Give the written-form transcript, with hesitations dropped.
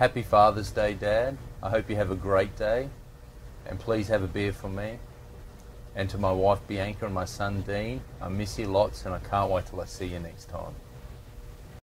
Happy Father's Day, Dad. I hope you have a great day. And please have a beer for me. And to my wife Bianca and my son Dean, I miss you lots and I can't wait till I see you next time.